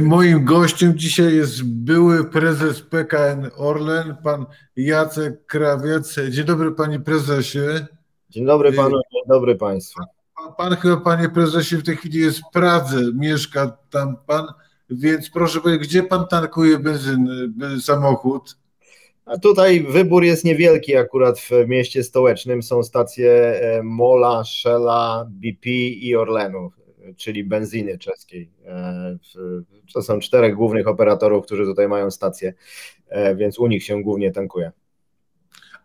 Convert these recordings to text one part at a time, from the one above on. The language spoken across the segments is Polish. Moim gościem dzisiaj jest były prezes PKN Orlen, pan Jacek Krawiec. Dzień dobry, panie prezesie. Dzień dobry panu, dzień dobry państwu. Pan chyba, panie prezesie, w tej chwili jest w Pradze, mieszka tam pan, więc proszę powiedzieć, gdzie pan tankuje samochód? A tutaj wybór jest niewielki, akurat w mieście stołecznym są stacje Mola, Shella, BP i Orlenu, czyli benzyny czeskiej. To są czterech głównych operatorów, którzy tutaj mają stacje, więc u nich się głównie tankuje.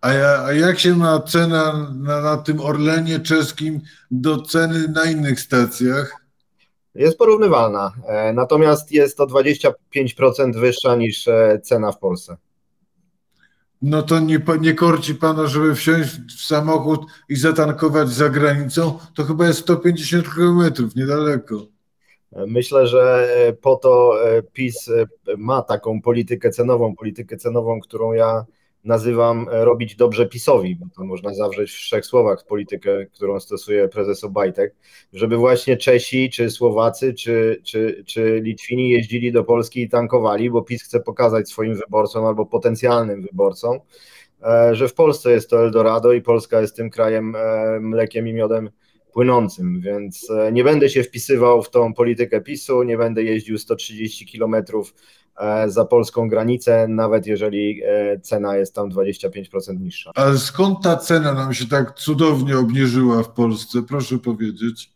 A jak się ma cena na tym Orlenie czeskim do ceny na innych stacjach? Jest porównywalna, natomiast jest to 25% wyższa niż cena w Polsce. No to nie korci pana, żeby wsiąść w samochód i zatankować za granicą? To chyba jest 150 km niedaleko. Myślę, że po to PiS ma taką politykę cenową, którą ja nazywam robić dobrze PiS-owi, bo to można zawrzeć w trzech słowach politykę, którą stosuje prezes Obajtek, żeby właśnie Czesi, czy Słowacy, czy Litwini jeździli do Polski i tankowali, bo PiS chce pokazać swoim wyborcom albo potencjalnym wyborcom, że w Polsce jest to Eldorado i Polska jest tym krajem mlekiem i miodem płynącym, więc nie będę się wpisywał w tą politykę PiS-u, nie będę jeździł 130 kilometrów za polską granicę, nawet jeżeli cena jest tam 25% niższa. Ale skąd ta cena nam się tak cudownie obniżyła w Polsce, proszę powiedzieć?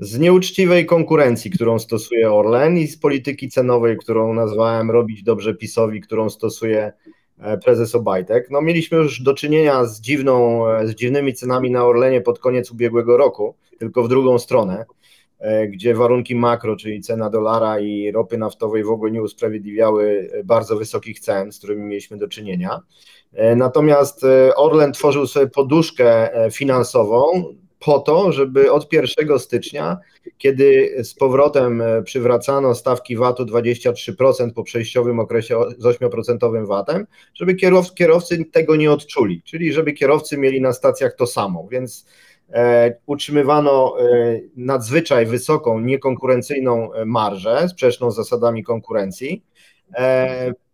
Z nieuczciwej konkurencji, którą stosuje Orlen, i z polityki cenowej, którą nazwałem robić dobrze PiS-owi, którą stosuje prezes Obajtek. No, mieliśmy już do czynienia z dziwnymi cenami na Orlenie pod koniec ubiegłego roku, tylko w drugą stronę, gdzie warunki makro, czyli cena dolara i ropy naftowej w ogóle nie usprawiedliwiały bardzo wysokich cen, z którymi mieliśmy do czynienia. Natomiast Orlen tworzył sobie poduszkę finansową po to, żeby od 1 stycznia, kiedy z powrotem przywracano stawki VAT-u 23% po przejściowym okresie z 8% VAT-em, żeby kierowcy tego nie odczuli, czyli żeby kierowcy mieli na stacjach to samo, więc utrzymywano nadzwyczaj wysoką, niekonkurencyjną marżę, sprzeczną z zasadami konkurencji,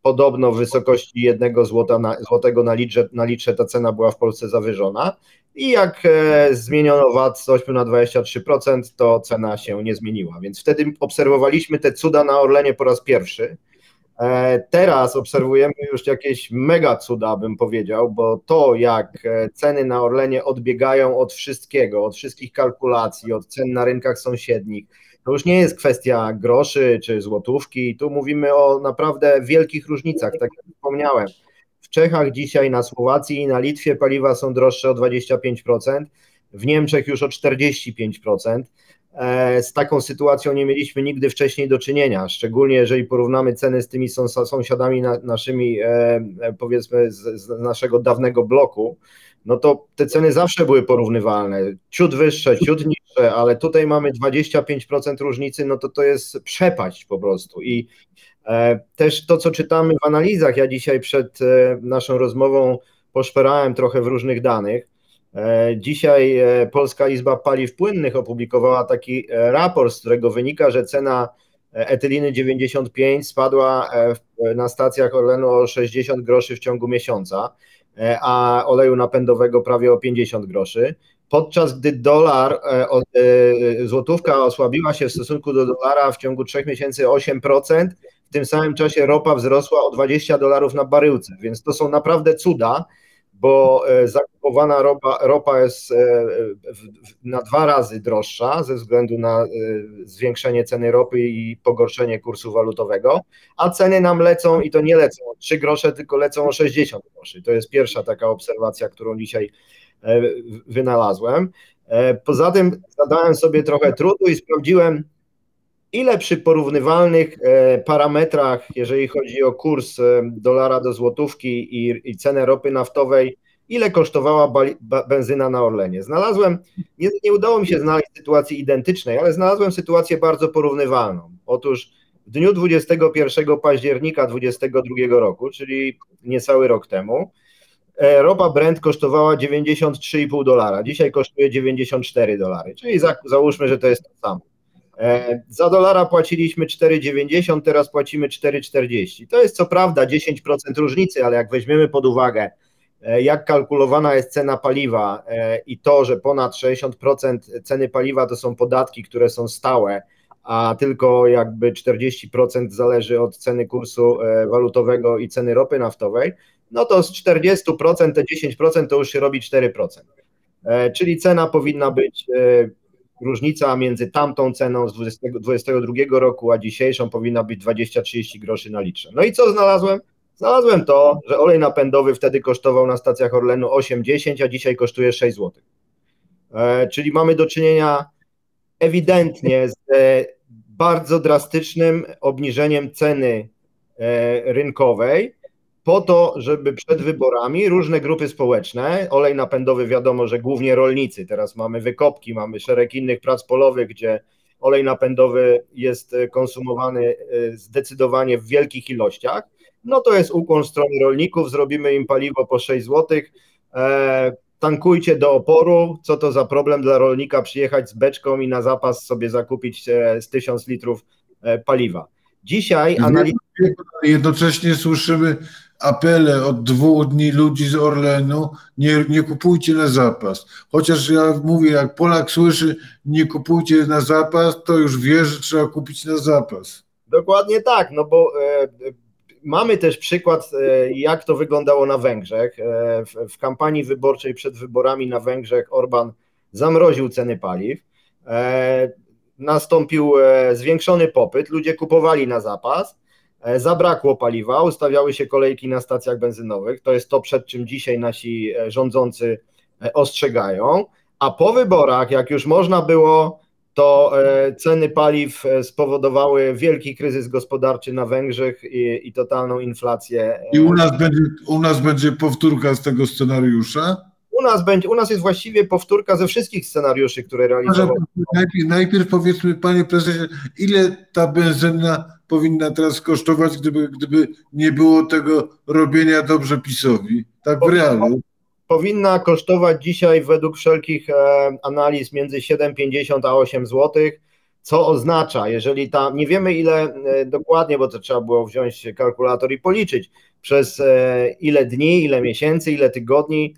podobno w wysokości 1 złotego na litrze ta cena była w Polsce zawyżona i jak zmieniono VAT z 8 na 23%, to cena się nie zmieniła, więc wtedy obserwowaliśmy te cuda na Orlenie po raz pierwszy. Teraz obserwujemy już jakieś mega cuda, bym powiedział, bo to, jak ceny na Orlenie odbiegają od wszystkiego, od wszystkich kalkulacji, od cen na rynkach sąsiednich, to już nie jest kwestia groszy czy złotówki, tu mówimy o naprawdę wielkich różnicach, tak jak wspomniałem. W Czechach dzisiaj, na Słowacji i na Litwie paliwa są droższe o 25%, w Niemczech już o 45%. Z taką sytuacją nie mieliśmy nigdy wcześniej do czynienia, szczególnie jeżeli porównamy ceny z tymi sąsiadami naszymi, powiedzmy z naszego dawnego bloku, no to te ceny zawsze były porównywalne, ciut wyższe, ciut niższe, ale tutaj mamy 25% różnicy, no to jest przepaść po prostu. I też to, co czytamy w analizach, ja dzisiaj przed naszą rozmową poszperałem trochę w różnych danych. Dzisiaj Polska Izba Paliw Płynnych opublikowała taki raport, z którego wynika, że cena etyliny 95 spadła na stacjach Orlenu o 60 groszy w ciągu miesiąca, a oleju napędowego prawie o 50 groszy, podczas gdy złotówka osłabiła się w stosunku do dolara w ciągu 3 miesięcy 8%, w tym samym czasie ropa wzrosła o $20 na baryłce, więc to są naprawdę cuda, bo zakupowana ropa jest na 2 razy droższa ze względu na zwiększenie ceny ropy i pogorszenie kursu walutowego, a ceny nam lecą i to nie lecą o 3 grosze, tylko lecą o 60 groszy. To jest pierwsza taka obserwacja, którą dzisiaj wynalazłem. Poza tym zadałem sobie trochę trudu i sprawdziłem, ile przy porównywalnych parametrach, jeżeli chodzi o kurs dolara do złotówki i cenę ropy naftowej, ile kosztowała benzyna na Orlenie. Znalazłem, nie udało mi się znaleźć sytuacji identycznej, ale znalazłem sytuację bardzo porównywalną. Otóż w dniu 21 października 2022 roku, czyli niecały rok temu, ropa Brent kosztowała $93,5, dzisiaj kosztuje $94, czyli załóżmy, że to jest to samo. Za dolara płaciliśmy 4,90, teraz płacimy 4,40. To jest co prawda 10% różnicy, ale jak weźmiemy pod uwagę, jak kalkulowana jest cena paliwa i to, że ponad 60% ceny paliwa to są podatki, które są stałe, a tylko jakby 40% zależy od ceny kursu walutowego i ceny ropy naftowej, no to z 40% te 10% to już się robi 4%. Czyli cena powinna być, różnica między tamtą ceną z 2022 roku a dzisiejszą powinna być 20-30 groszy na litrze. No i co znalazłem? Znalazłem to, że olej napędowy wtedy kosztował na stacjach Orlenu 8,10, a dzisiaj kosztuje 6 zł. Czyli mamy do czynienia ewidentnie z bardzo drastycznym obniżeniem ceny rynkowej po to, żeby przed wyborami różne grupy społeczne, olej napędowy wiadomo, że głównie rolnicy, teraz mamy wykopki, mamy szereg innych prac polowych, gdzie olej napędowy jest konsumowany zdecydowanie w wielkich ilościach, no to jest ukłon w stronę rolników, zrobimy im paliwo po 6 zł, tankujcie do oporu, co to za problem dla rolnika przyjechać z beczką i na zapas sobie zakupić z 1000 litrów paliwa. Dzisiaj jednocześnie słyszymy apele od 2 dni ludzi z Orlenu, nie kupujcie na zapas. Chociaż ja mówię, jak Polak słyszy, nie kupujcie na zapas, to już wie, że trzeba kupić na zapas. Dokładnie tak, no bo mamy też przykład, jak to wyglądało na Węgrzech. W kampanii wyborczej przed wyborami na Węgrzech Orban zamroził ceny paliw, nastąpił zwiększony popyt, ludzie kupowali na zapas, zabrakło paliwa, ustawiały się kolejki na stacjach benzynowych, to jest to, przed czym dzisiaj nasi rządzący ostrzegają, a po wyborach, jak już można było, to ceny paliw spowodowały wielki kryzys gospodarczy na Węgrzech i totalną inflację. I u nas będzie powtórka z tego scenariusza? U nas jest właściwie powtórka ze wszystkich scenariuszy, które realizowaliśmy. Najpierw powiedzmy, panie prezesie, ile ta benzyna powinna teraz kosztować, gdyby nie było tego robienia dobrze PiS-owi, tak w realu? Powinna kosztować dzisiaj według wszelkich analiz między 7,50 a 8 zł, co oznacza, jeżeli tam, nie wiemy ile dokładnie, bo to trzeba było wziąć kalkulator i policzyć, przez ile dni, ile miesięcy, ile tygodni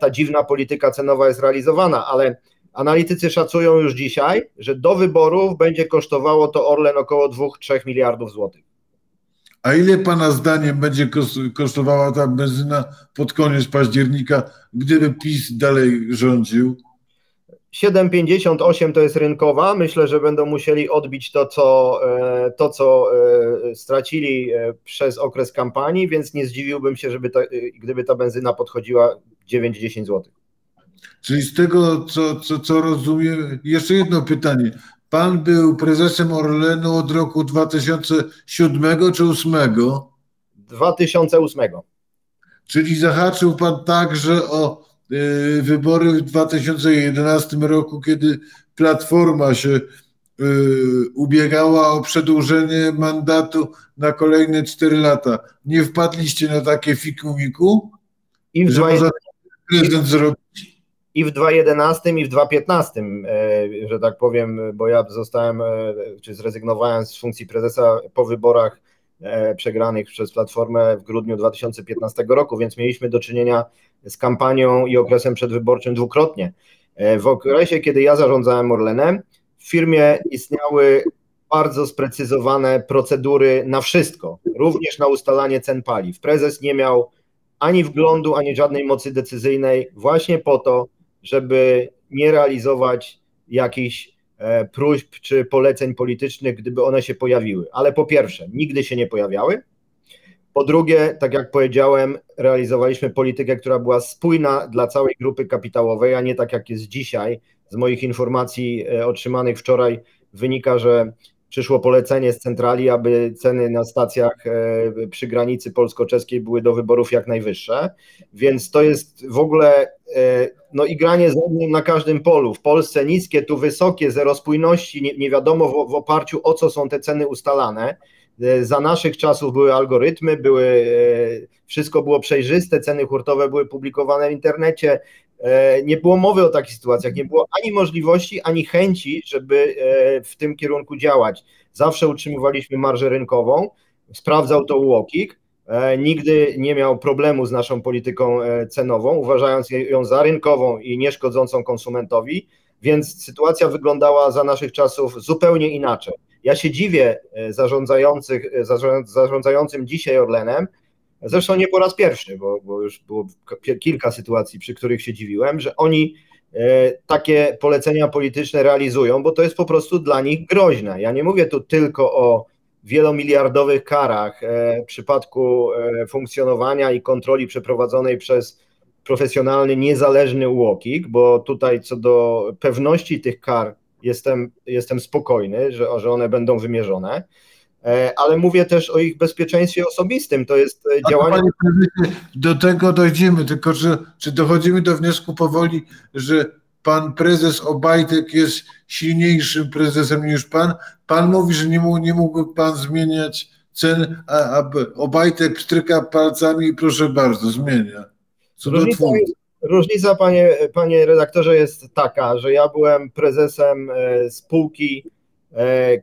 ta dziwna polityka cenowa jest realizowana, ale analitycy szacują już dzisiaj, że do wyborów będzie kosztowało to Orlen około 2-3 miliardów złotych. A ile pana zdaniem będzie kosztowała ta benzyna pod koniec października, gdyby PiS dalej rządził? 7,58 to jest rynkowa. Myślę, że będą musieli odbić to, co stracili przez okres kampanii, więc nie zdziwiłbym się, gdyby ta benzyna podchodziła 9-10 zł. Czyli z tego, co rozumiem, jeszcze jedno pytanie. Pan był prezesem Orlenu od roku 2007 czy 2008? 2008. Czyli zahaczył pan także o wybory w 2011 roku, kiedy Platforma się ubiegała o przedłużenie mandatu na kolejne 4 lata. Nie wpadliście na takie fikumiku? I w 2011 i w 2015, że tak powiem, bo ja zostałem, czy zrezygnowałem z funkcji prezesa po wyborach przegranych przez Platformę w grudniu 2015 roku, więc mieliśmy do czynienia z kampanią i okresem przedwyborczym dwukrotnie. W okresie, kiedy ja zarządzałem Orlenem, w firmie istniały bardzo sprecyzowane procedury na wszystko, również na ustalanie cen paliw. Prezes nie miał ani wglądu, ani żadnej mocy decyzyjnej właśnie po to, żeby nie realizować jakichś próśb czy poleceń politycznych, gdyby one się pojawiły. Ale po pierwsze, nigdy się nie pojawiały. Po drugie, tak jak powiedziałem, realizowaliśmy politykę, która była spójna dla całej grupy kapitałowej, a nie tak jak jest dzisiaj. Z moich informacji otrzymanych wczoraj wynika, że przyszło polecenie z centrali, aby ceny na stacjach przy granicy polsko-czeskiej były do wyborów jak najwyższe, więc to jest w ogóle no i granie z ogniem na każdym polu. W Polsce niskie, tu wysokie, zero spójności, nie wiadomo w oparciu o co są te ceny ustalane. Za naszych czasów były algorytmy, wszystko było przejrzyste, ceny hurtowe były publikowane w internecie, Nie było mowy o takich sytuacjach, nie było ani możliwości, ani chęci, żeby w tym kierunku działać. Zawsze utrzymywaliśmy marżę rynkową, sprawdzał to UOKiK, nigdy nie miał problemu z naszą polityką cenową, uważając ją za rynkową i nieszkodzącą konsumentowi, więc sytuacja wyglądała za naszych czasów zupełnie inaczej. Ja się dziwię zarządzającym dzisiaj Orlenem, zresztą nie po raz pierwszy, bo już było kilka sytuacji, przy których się dziwiłem, że oni takie polecenia polityczne realizują, bo to jest po prostu dla nich groźne. Ja nie mówię tu tylko o wielomiliardowych karach w przypadku funkcjonowania i kontroli przeprowadzonej przez profesjonalny, niezależny UOKiK, bo tutaj co do pewności tych kar jestem spokojny, że one będą wymierzone, ale mówię też o ich bezpieczeństwie osobistym, to jest działanie... Panie prezesie, do tego dojdziemy, tylko czy dochodzimy do wniosku powoli, że pan prezes Obajtek jest silniejszym prezesem niż pan? Pan mówi, że nie mógłby pan zmieniać cen, a Obajtek pstryka palcami i proszę bardzo, zmienia. Co do Różnica, panie redaktorze, jest taka, że ja byłem prezesem spółki,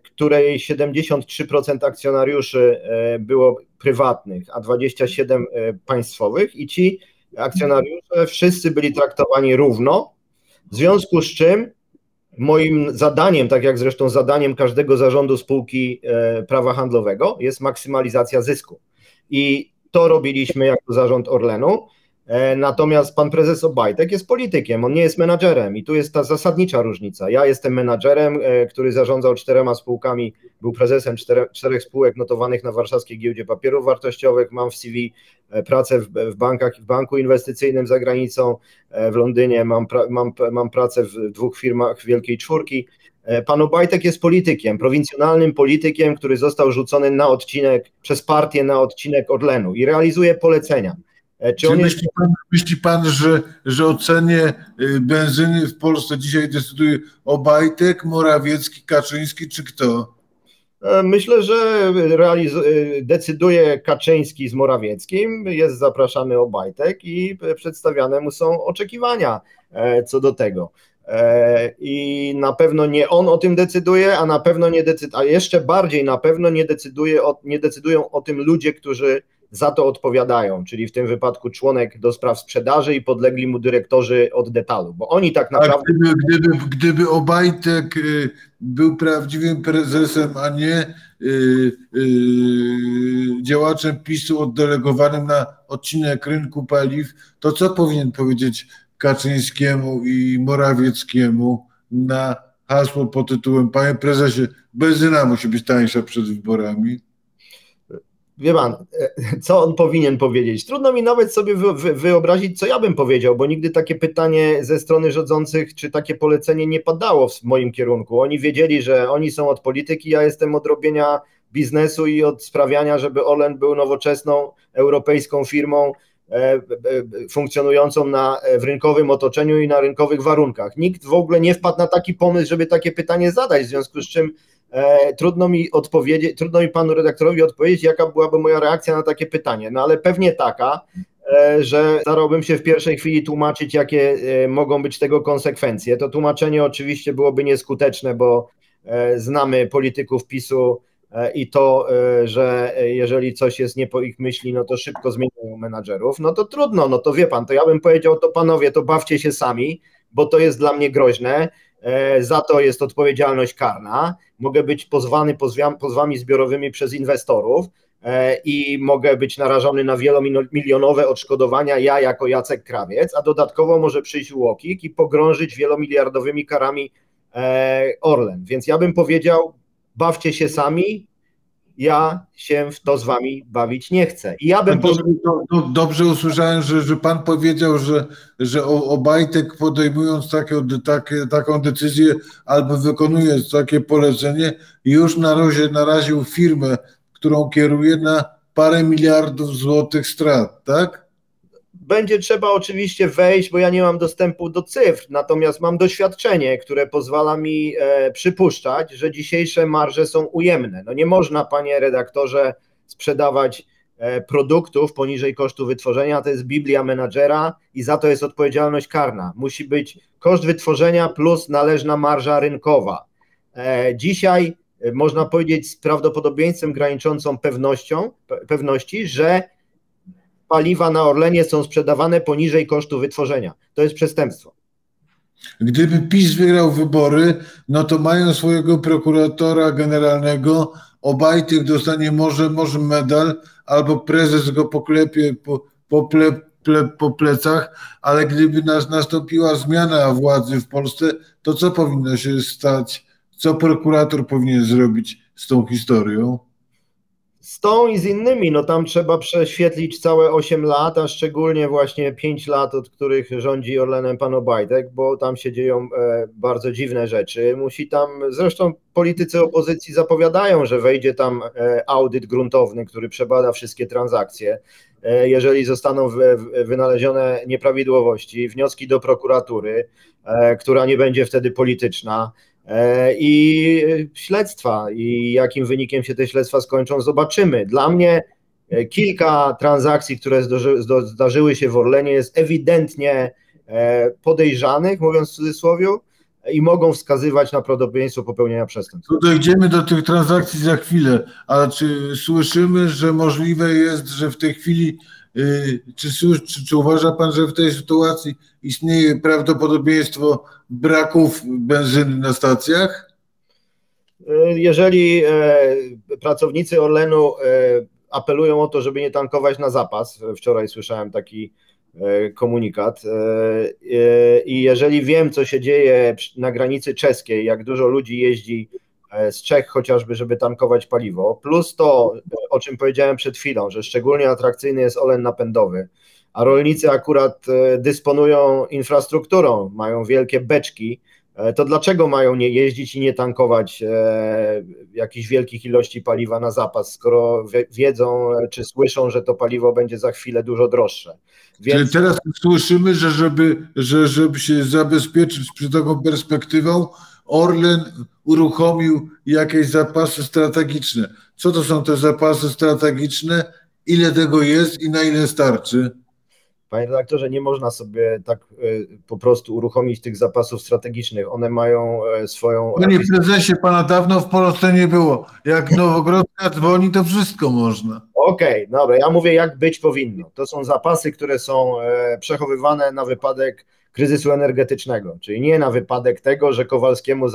której 73% akcjonariuszy było prywatnych, a 27% państwowych i ci akcjonariusze wszyscy byli traktowani równo, w związku z czym moim zadaniem, tak jak zresztą zadaniem każdego zarządu spółki prawa handlowego, jest maksymalizacja zysku i to robiliśmy jako zarząd Orlenu. Natomiast pan prezes Obajtek jest politykiem, on nie jest menadżerem i tu jest ta zasadnicza różnica. Ja jestem menadżerem, który zarządzał 4 spółkami, był prezesem 4 spółek notowanych na Warszawskiej Giełdzie Papierów Wartościowych, mam w CV pracę w bankach, w banku inwestycyjnym za granicą, w Londynie mam pracę w 2 firmach Wielkiej Czwórki. Pan Obajtek jest politykiem, prowincjonalnym politykiem, który został rzucony na odcinek, przez partię na odcinek Orlenu i realizuje polecenia. Czy myśli pan, że o cenie benzyny w Polsce dzisiaj decyduje Obajtek, Morawiecki, Kaczyński czy kto? Myślę, że decyduje Kaczyński z Morawieckim, jest zapraszany Obajtek i przedstawiane mu są oczekiwania co do tego. I na pewno nie on o tym decyduje, a na pewno nie decyduje, a jeszcze bardziej na pewno nie decydują o tym ludzie, którzy za to odpowiadają, czyli w tym wypadku członek do spraw sprzedaży i podlegli mu dyrektorzy od detalu, bo oni tak naprawdę... Gdyby Obajtek był prawdziwym prezesem, a nie działaczem PiS-u oddelegowanym na odcinek rynku paliw, to co powinien powiedzieć Kaczyńskiemu i Morawieckiemu na hasło pod tytułem: panie prezesie, benzyna musi być tańsza przed wyborami? Wie pan, co on powinien powiedzieć? Trudno mi nawet sobie wyobrazić, co ja bym powiedział, bo nigdy takie pytanie ze strony rządzących, czy takie polecenie nie padało w moim kierunku. Oni wiedzieli, że oni są od polityki, ja jestem od robienia biznesu i od sprawiania, żeby Orlen był nowoczesną, europejską firmą funkcjonującą w rynkowym otoczeniu i na rynkowych warunkach. Nikt w ogóle nie wpadł na taki pomysł, żeby takie pytanie zadać, w związku z czym trudno mi panu redaktorowi odpowiedzieć, jaka byłaby moja reakcja na takie pytanie, no ale pewnie taka, że starałbym się w pierwszej chwili tłumaczyć, jakie mogą być tego konsekwencje. To tłumaczenie oczywiście byłoby nieskuteczne, bo znamy polityków PiS-u i to, że jeżeli coś jest nie po ich myśli, no to szybko zmieniają menadżerów, no to trudno, no to wie pan, to ja bym powiedział, to panowie, to bawcie się sami, bo to jest dla mnie groźne, za to jest odpowiedzialność karna, mogę być pozwany pozwami zbiorowymi przez inwestorów i mogę być narażony na wielomilionowe odszkodowania ja jako Jacek Krawiec, a dodatkowo może przyjść UOKiK i pogrążyć wielomiliardowymi karami Orlen, więc ja bym powiedział: bawcie się sami, ja się w to z wami bawić nie chcę. I ja bym dobrze usłyszałem, że pan powiedział, że Obajtek, podejmując taką decyzję albo wykonując takie polecenie, już naraził firmę, którą kieruje, na parę miliardów złotych strat, tak? Będzie trzeba oczywiście wejść, bo ja nie mam dostępu do cyfr, natomiast mam doświadczenie, które pozwala mi przypuszczać, że dzisiejsze marże są ujemne. No nie można, panie redaktorze, sprzedawać produktów poniżej kosztu wytworzenia, to jest Biblia menadżera i za to jest odpowiedzialność karna. Musi być koszt wytworzenia plus należna marża rynkowa. Dzisiaj można powiedzieć z prawdopodobieństwem graniczącą pewności, że paliwa na Orlenie są sprzedawane poniżej kosztu wytworzenia. To jest przestępstwo. Gdyby PiS wygrał wybory, no to mają swojego prokuratora generalnego, Obajtek dostanie może medal, albo prezes go poklepie po plecach, ale gdyby nastąpiła zmiana władzy w Polsce, to co powinno się stać? Co prokurator powinien zrobić z tą historią? Z tą i z innymi, no tam trzeba prześwietlić całe 8 lat, a szczególnie właśnie 5 lat, od których rządzi Orlenem pan Obajtek, bo tam się dzieją bardzo dziwne rzeczy. Musi tam, zresztą politycy opozycji zapowiadają, że wejdzie tam audyt gruntowny, który przebada wszystkie transakcje. Jeżeli zostaną wynalezione nieprawidłowości, wnioski do prokuratury, która nie będzie wtedy polityczna, i śledztwa, i jakim wynikiem się te śledztwa skończą, zobaczymy. Dla mnie kilka transakcji, które zdarzyły się w Orlenie, jest ewidentnie podejrzanych, mówiąc w cudzysłowie, i mogą wskazywać na prawdopodobieństwo popełnienia przestępstw. Dojdziemy do tych transakcji za chwilę, ale czy słyszymy, że możliwe jest, że w tej chwili, czy uważa pan, że w tej sytuacji istnieje prawdopodobieństwo braków benzyny na stacjach? Jeżeli pracownicy Orlenu apelują o to, żeby nie tankować na zapas, wczoraj słyszałem taki komunikat, i jeżeli wiem, co się dzieje na granicy czeskiej, jak dużo ludzi jeździ z Czech chociażby, żeby tankować paliwo, plus to, o czym powiedziałem przed chwilą, że szczególnie atrakcyjny jest olej napędowy, a rolnicy akurat dysponują infrastrukturą, mają wielkie beczki, to dlaczego mają nie jeździć i nie tankować jakichś wielkich ilości paliwa na zapas, skoro wiedzą czy słyszą, że to paliwo będzie za chwilę dużo droższe. Więc... Teraz słyszymy, że żeby się zabezpieczyć przed taką perspektywą, Orlen uruchomił jakieś zapasy strategiczne. Co to są te zapasy strategiczne? Ile tego jest i na ile starczy? Panie redaktorze, nie można sobie tak po prostu uruchomić tych zapasów strategicznych. One mają swoją... Panie prezesie, pana dawno w Polsce nie było. Jak Nowogrodzka dzwoni, to wszystko można. Okej, dobra. Ja mówię, jak być powinno. To są zapasy, które są przechowywane na wypadek kryzysu energetycznego, czyli nie na wypadek tego, że Kowalskiemu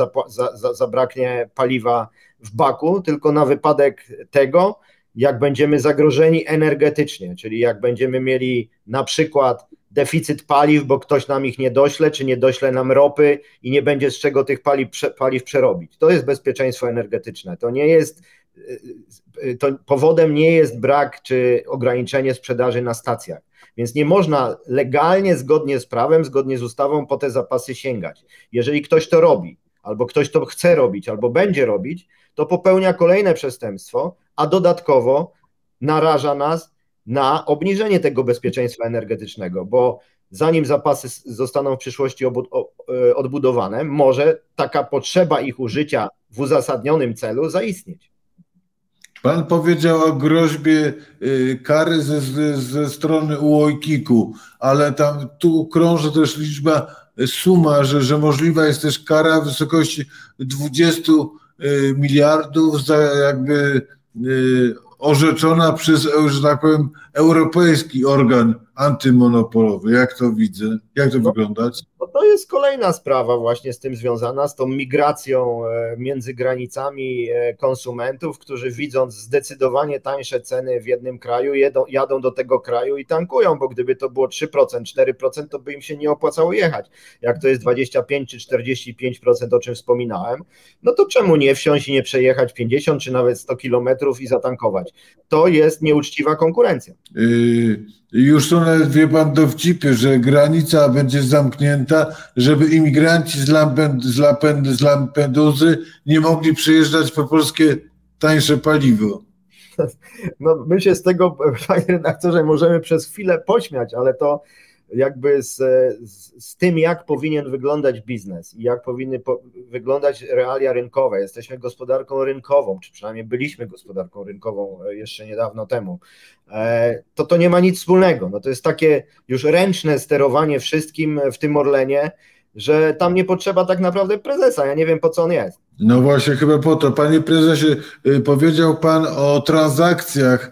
zabraknie paliwa w baku, tylko na wypadek tego, jak będziemy zagrożeni energetycznie, czyli jak będziemy mieli na przykład deficyt paliw, bo ktoś nam ich nie dośle, czy nie dośle nam ropy i nie będzie z czego tych paliw przerobić. To jest bezpieczeństwo energetyczne. To nie jest, to powodem nie jest brak czy ograniczenie sprzedaży na stacjach. Więc nie można legalnie, zgodnie z prawem, zgodnie z ustawą po te zapasy sięgać. Jeżeli ktoś to robi, albo ktoś to chce robić, albo będzie robić, to popełnia kolejne przestępstwo, a dodatkowo naraża nas na obniżenie tego bezpieczeństwa energetycznego, bo zanim zapasy zostaną w przyszłości odbudowane, może taka potrzeba ich użycia w uzasadnionym celu zaistnieć. Pan powiedział o groźbie kary ze strony UOKiK-u, ale tam tu krąży też liczba, suma, że możliwa jest też kara w wysokości 20 miliardów za jakby orzeczona przez, że tak powiem, europejski organ antymonopolowy. Jak to widzę? Jak to wyglądać? To jest kolejna sprawa właśnie z tym związana, z tą migracją między granicami konsumentów, którzy widząc zdecydowanie tańsze ceny w jednym kraju, jadą do tego kraju i tankują, bo gdyby to było 3%, 4%, to by im się nie opłacało jechać. Jak to jest 25 czy 45%, o czym wspominałem, no to czemu nie wsiąść i nie przejechać 50 czy nawet 100 kilometrów i zatankować? To jest nieuczciwa konkurencja. Już są nawet, wie pan, dowcipy, że granica będzie zamknięta, żeby imigranci z Lampeduzy nie mogli przyjeżdżać po polskie tańsze paliwo. No, my się z tego, panie redaktorze, możemy przez chwilę pośmiać, ale to jakby z tym, jak powinien wyglądać biznes i jak powinny wyglądać realia rynkowe. Jesteśmy gospodarką rynkową, czy przynajmniej byliśmy gospodarką rynkową jeszcze niedawno temu. To nie ma nic wspólnego. No to jest takie już ręczne sterowanie wszystkim w tym Orlenie, że tam nie potrzeba tak naprawdę prezesa. Ja nie wiem, po co on jest. No właśnie, chyba po to. Panie prezesie, powiedział pan o transakcjach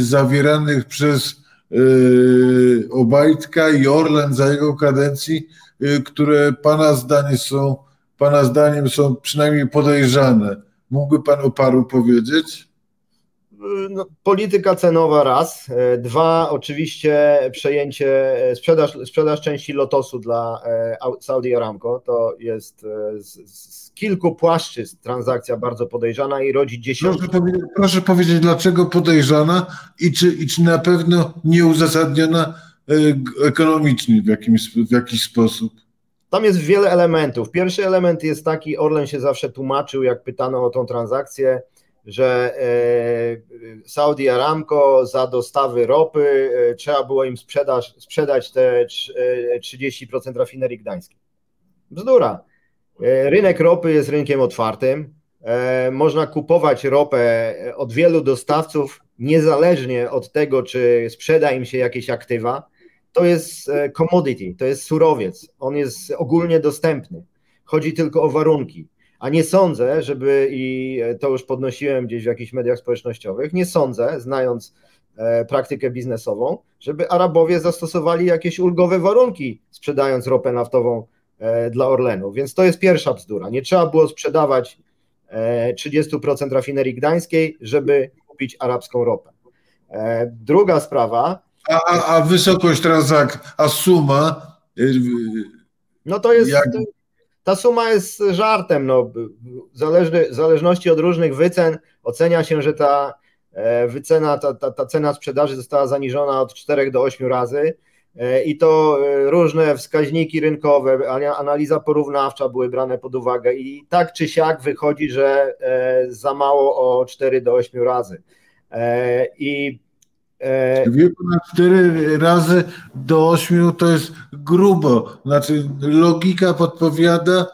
zawieranych przez Obajtka i Orlen za jego kadencji, które pana zdaniem są przynajmniej podejrzane. Mógłby pan o paru powiedzieć? No, polityka cenowa raz, dwa oczywiście przejęcie, sprzedaż części Lotosu dla Saudi Aramco, to jest z kilku płaszczyzn transakcja bardzo podejrzana i rodzi dziesiątki. Proszę powiedzieć, dlaczego podejrzana i czy na pewno nieuzasadniona ekonomicznie w jakiś sposób? Tam jest wiele elementów. Pierwszy element jest taki, Orlen się zawsze tłumaczył, jak pytano o tą transakcję, że Saudi Aramco za dostawy ropy trzeba było im sprzedać te 30% rafinerii gdańskiej. Bzdura. Rynek ropy jest rynkiem otwartym. Można kupować ropę od wielu dostawców, niezależnie od tego, czy sprzeda im się jakieś aktywa. To jest commodity, to jest surowiec. On jest ogólnie dostępny. Chodzi tylko o warunki. A nie sądzę, żeby, i to już podnosiłem gdzieś w jakichś mediach społecznościowych, nie sądzę, znając praktykę biznesową, żeby Arabowie zastosowali jakieś ulgowe warunki, sprzedając ropę naftową dla Orlenu. Więc to jest pierwsza bzdura. Nie trzeba było sprzedawać 30% rafinerii gdańskiej, żeby kupić arabską ropę. Druga sprawa... A wysokość transakcji, a suma... No to jest... Ta suma jest żartem, no, w zależności od różnych wycen ocenia się, że ta wycena, ta cena sprzedaży została zaniżona od 4 do 8 razy i to różne wskaźniki rynkowe, analiza porównawcza były brane pod uwagę i tak czy siak wychodzi, że za mało o 4 do 8 razy. Wie pan, 4 razy do 8 to jest grubo. Znaczy logika podpowiada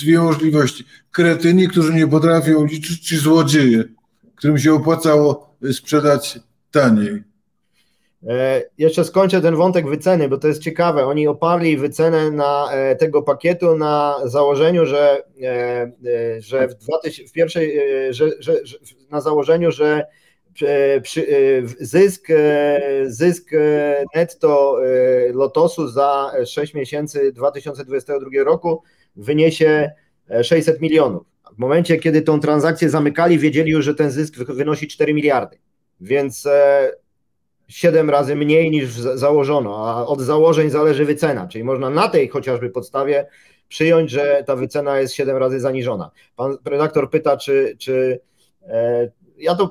dwie możliwości. Kretyni, którzy nie potrafią liczyć, czy złodzieje, którym się opłacało sprzedać taniej. Jeszcze skończę ten wątek wyceny, bo to jest ciekawe. Oni oparli wycenę tego pakietu na założeniu, że zysk netto Lotosu za 6 miesięcy 2022 roku wyniesie 600 milionów. W momencie, kiedy tą transakcję zamykali, wiedzieli już, że ten zysk wynosi 4 miliardy, więc 7 razy mniej niż założono, a od założeń zależy wycena, czyli można na tej chociażby podstawie przyjąć, że ta wycena jest 7 razy zaniżona. Pan redaktor pyta, czy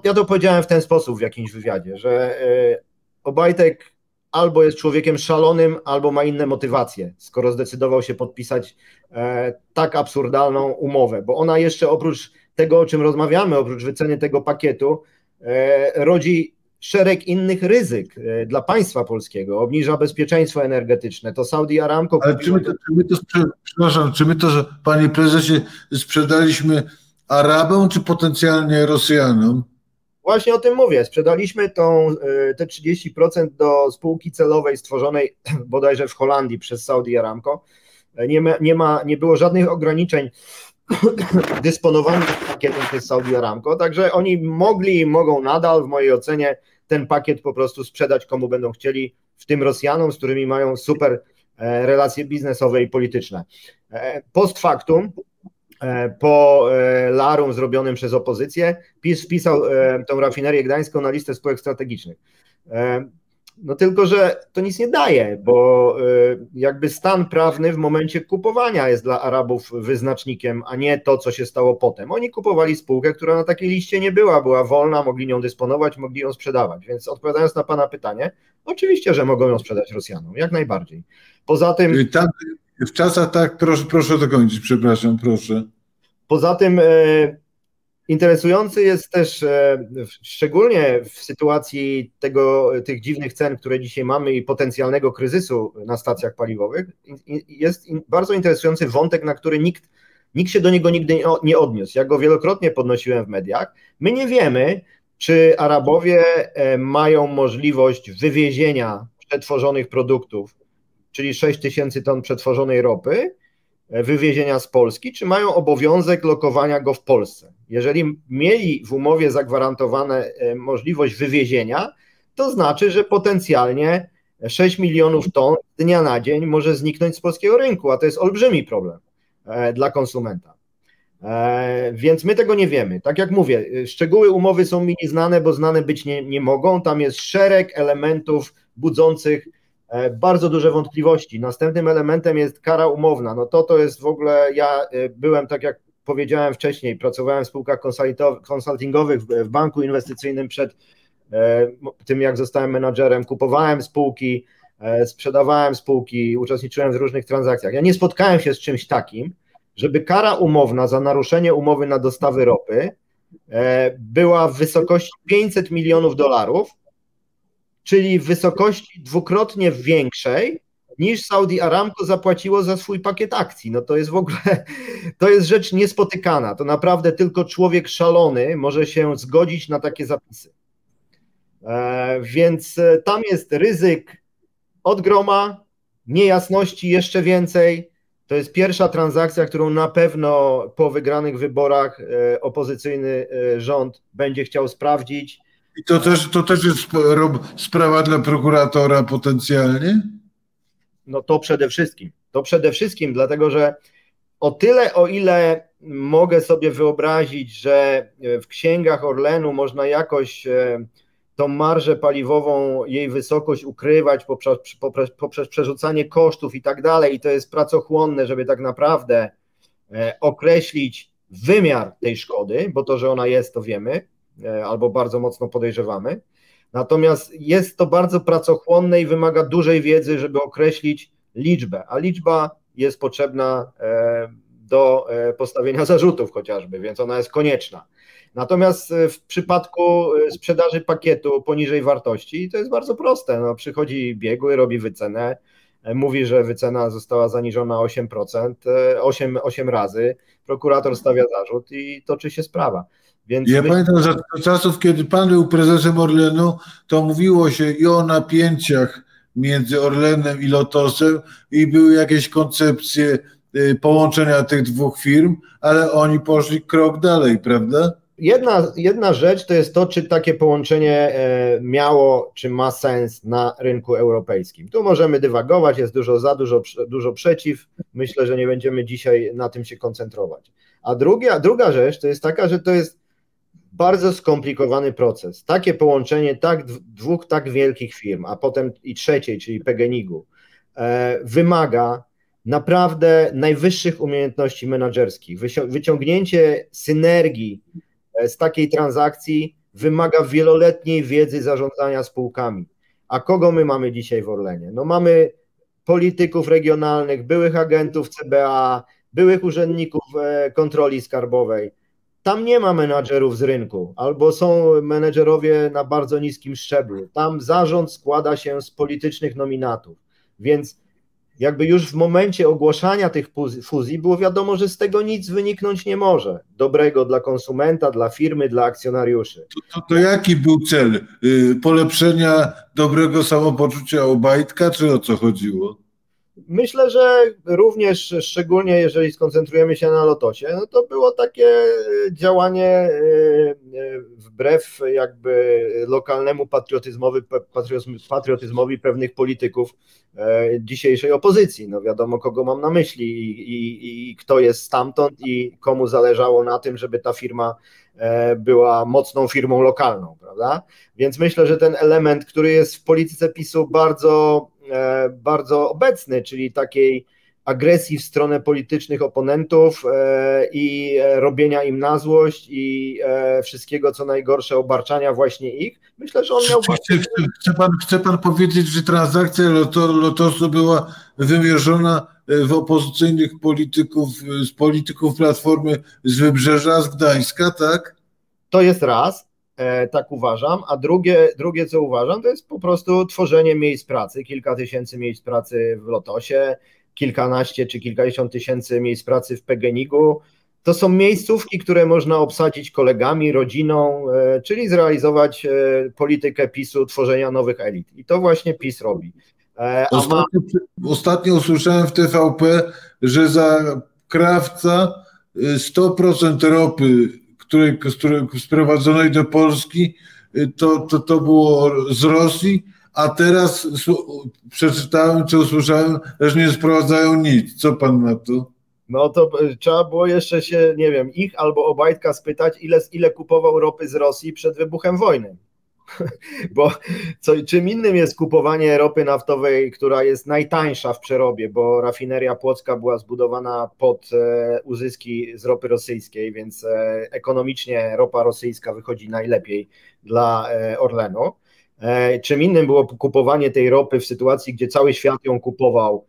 ja to powiedziałem w ten sposób w jakimś wywiadzie, że Obajtek albo jest człowiekiem szalonym, albo ma inne motywacje, skoro zdecydował się podpisać tak absurdalną umowę, bo ona jeszcze oprócz tego, o czym rozmawiamy, oprócz wyceny tego pakietu, rodzi szereg innych ryzyk dla państwa polskiego, obniża bezpieczeństwo energetyczne, to Saudi Aramco... Ale czy my to, panie prezesie, sprzedaliśmy Arabom czy potencjalnie Rosjanom? Właśnie o tym mówię. Sprzedaliśmy te 30% do spółki celowej stworzonej bodajże w Holandii przez Saudi Aramco. Nie było żadnych ograniczeń dysponowania pakietem przez Saudi Aramco, także oni mogli i mogą nadal, w mojej ocenie, ten pakiet po prostu sprzedać komu będą chcieli, w tym Rosjanom, z którymi mają super relacje biznesowe i polityczne. Post factum, po larum zrobionym przez opozycję, PiS wpisał tą rafinerię gdańską na listę spółek strategicznych. No tylko, że to nic nie daje, bo jakby stan prawny w momencie kupowania jest dla Arabów wyznacznikiem, a nie to, co się stało potem. Oni kupowali spółkę, która na takiej liście nie była wolna, mogli nią dysponować, mogli ją sprzedawać, więc odpowiadając na pana pytanie, oczywiście, że mogą ją sprzedać Rosjanom, jak najbardziej. Poza tym... W czasach tak, proszę dokończyć, przepraszam, proszę. Poza tym Interesujący jest też, szczególnie w sytuacji tych dziwnych cen, które dzisiaj mamy i potencjalnego kryzysu na stacjach paliwowych, jest bardzo interesujący wątek, na który nikt się do niego nigdy nie odniósł. Ja go wielokrotnie podnosiłem w mediach. My nie wiemy, czy Arabowie mają możliwość wywiezienia przetworzonych produktów, czyli 6000 ton przetworzonej ropy, wywiezienia z Polski, czy mają obowiązek lokowania go w Polsce. Jeżeli mieli w umowie zagwarantowane możliwość wywiezienia, to znaczy, że potencjalnie 6 milionów ton z dnia na dzień może zniknąć z polskiego rynku, a to jest olbrzymi problem dla konsumenta. Więc my tego nie wiemy. Tak jak mówię, szczegóły umowy są mi nieznane, bo znane być nie mogą. Tam jest szereg elementów budzących bardzo duże wątpliwości. Następnym elementem jest kara umowna. No to jest w ogóle, ja byłem, tak jak powiedziałem wcześniej, pracowałem w spółkach konsultingowych w banku inwestycyjnym przed tym, jak zostałem menadżerem, kupowałem spółki, sprzedawałem spółki, uczestniczyłem w różnych transakcjach. Ja nie spotkałem się z czymś takim, żeby kara umowna za naruszenie umowy na dostawy ropy była w wysokości $500 milionów, czyli w wysokości dwukrotnie większej niż Saudi Aramco zapłaciło za swój pakiet akcji. No to jest w ogóle, to jest rzecz niespotykana. To naprawdę tylko człowiek szalony może się zgodzić na takie zapisy. Więc tam jest ryzyk od groma, niejasności jeszcze więcej. To jest pierwsza transakcja, którą na pewno po wygranych wyborach opozycyjny rząd będzie chciał sprawdzić. I to też jest sprawa dla prokuratora potencjalnie? No to przede wszystkim, dlatego że o tyle, o ile mogę sobie wyobrazić, że w księgach Orlenu można jakoś tą marżę paliwową, jej wysokość ukrywać poprzez przerzucanie kosztów i tak dalej, i to jest pracochłonne, żeby tak naprawdę określić wymiar tej szkody, bo to, że ona jest, to wiemy, albo bardzo mocno podejrzewamy. Natomiast jest to bardzo pracochłonne i wymaga dużej wiedzy, żeby określić liczbę, a liczba jest potrzebna do postawienia zarzutów chociażby, więc ona jest konieczna. Natomiast w przypadku sprzedaży pakietu poniżej wartości to jest bardzo proste. No, przychodzi biegły, robi wycenę, mówi, że wycena została zaniżona 8%, 8 razy, prokurator stawia zarzut i toczy się sprawa. Więc ja pamiętam, że z czasów, kiedy pan był prezesem Orlenu, to mówiło się i o napięciach między Orlenem i Lotosem i były jakieś koncepcje połączenia tych dwóch firm, ale oni poszli krok dalej, prawda? Jedna rzecz to jest to, czy takie połączenie miało, czy ma sens na rynku europejskim. Tu możemy dywagować, jest dużo za, dużo przeciw. Myślę, że nie będziemy dzisiaj na tym się koncentrować. A druga rzecz to jest taka, że to jest bardzo skomplikowany proces. Takie połączenie dwóch tak wielkich firm, a potem i trzeciej, czyli PGNiG-u, wymaga naprawdę najwyższych umiejętności menedżerskich. Wyciągnięcie synergii z takiej transakcji wymaga wieloletniej wiedzy zarządzania spółkami. A kogo my mamy dzisiaj w Orlenie? No mamy polityków regionalnych, byłych agentów CBA, byłych urzędników kontroli skarbowej. Tam nie ma menadżerów z rynku, albo są menedżerowie na bardzo niskim szczeblu. Tam zarząd składa się z politycznych nominatów, więc jakby już w momencie ogłaszania tych fuzji było wiadomo, że z tego nic wyniknąć nie może. Dobrego dla konsumenta, dla firmy, dla akcjonariuszy. To jaki był cel? Polepszenia dobrego samopoczucia Obajtka, czy o co chodziło? Myślę, że również, szczególnie jeżeli skoncentrujemy się na Lotosie, no to było takie działanie wbrew jakby lokalnemu patriotyzmowi pewnych polityków dzisiejszej opozycji. No wiadomo, kogo mam na myśli i kto jest stamtąd i komu zależało na tym, żeby ta firma była mocną firmą lokalną, prawda? Więc myślę, że ten element, który jest w polityce PiS-u bardzo obecny, czyli takiej agresji w stronę politycznych oponentów i robienia im na złość i wszystkiego, co najgorsze, obarczania właśnie ich. Myślę, że on miał... Chce pan powiedzieć, że transakcja Lotosu była wymierzona w opozycyjnych polityków, z polityków Platformy z Wybrzeża, z Gdańska, tak? To jest raz. Tak uważam, a drugie co uważam, to jest po prostu tworzenie miejsc pracy, kilka tysięcy miejsc pracy w Lotosie, kilkanaście czy kilkadziesiąt tysięcy miejsc pracy w PGNiG-u. To są miejscówki, które można obsadzić kolegami, rodziną, czyli zrealizować politykę PiS-u tworzenia nowych elit. I to właśnie PiS robi. Ostatnio usłyszałem w TVP, że za Krawca 100% ropy sprowadzonej do Polski, to było z Rosji, a teraz przeczytałem czy usłyszałem, że nie sprowadzają nic. Co pan na to? No to trzeba było jeszcze się, nie wiem, ich albo Obajtka spytać, ile kupował ropy z Rosji przed wybuchem wojny. Bo czym innym jest kupowanie ropy naftowej, która jest najtańsza w przerobie, bo rafineria płocka była zbudowana pod uzyski z ropy rosyjskiej, więc ekonomicznie ropa rosyjska wychodzi najlepiej dla Orlenu. Czym innym było kupowanie tej ropy w sytuacji, gdzie cały świat ją kupował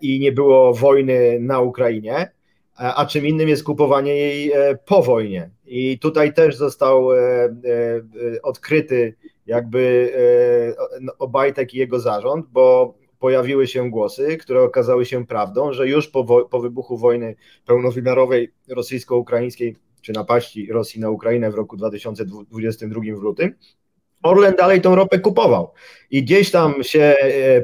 i nie było wojny na Ukrainie, a czym innym jest kupowanie jej po wojnie. I tutaj też został odkryty jakby Obajtek i jego zarząd, bo pojawiły się głosy, które okazały się prawdą, że już po wybuchu wojny pełnowymiarowej rosyjsko-ukraińskiej, czy napaści Rosji na Ukrainę w roku 2022 w lutym, Orlen dalej tą ropę kupował i gdzieś tam się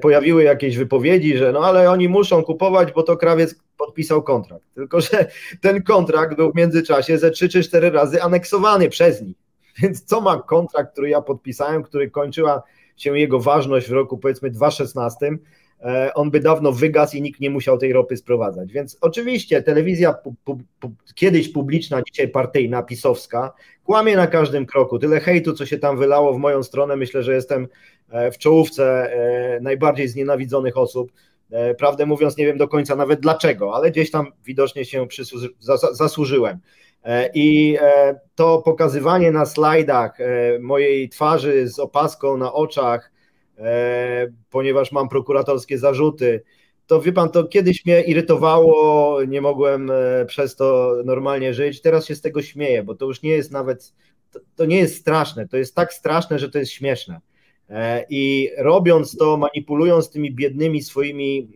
pojawiły jakieś wypowiedzi, że no ale oni muszą kupować, bo to Krawiec podpisał kontrakt, tylko że ten kontrakt był w międzyczasie ze 3 czy 4 razy aneksowany przez nich, więc co ma kontrakt, który ja podpisałem, który kończyła się jego ważność w roku powiedzmy 2016, on by dawno wygasł i nikt nie musiał tej ropy sprowadzać, więc oczywiście telewizja kiedyś publiczna, dzisiaj partyjna, pisowska, kłamie na każdym kroku, tyle hejtu, co się tam wylało w moją stronę, myślę, że jestem w czołówce najbardziej znienawidzonych osób, prawdę mówiąc nie wiem do końca nawet dlaczego, ale gdzieś tam widocznie się zasłużyłem. I to pokazywanie na slajdach mojej twarzy z opaską na oczach, ponieważ mam prokuratorskie zarzuty, to wie pan, to kiedyś mnie irytowało, nie mogłem przez to normalnie żyć, teraz się z tego śmieję, bo to już nie jest nawet, to nie jest straszne, to jest tak straszne, że to jest śmieszne. I robiąc to, manipulując tymi biednymi swoimi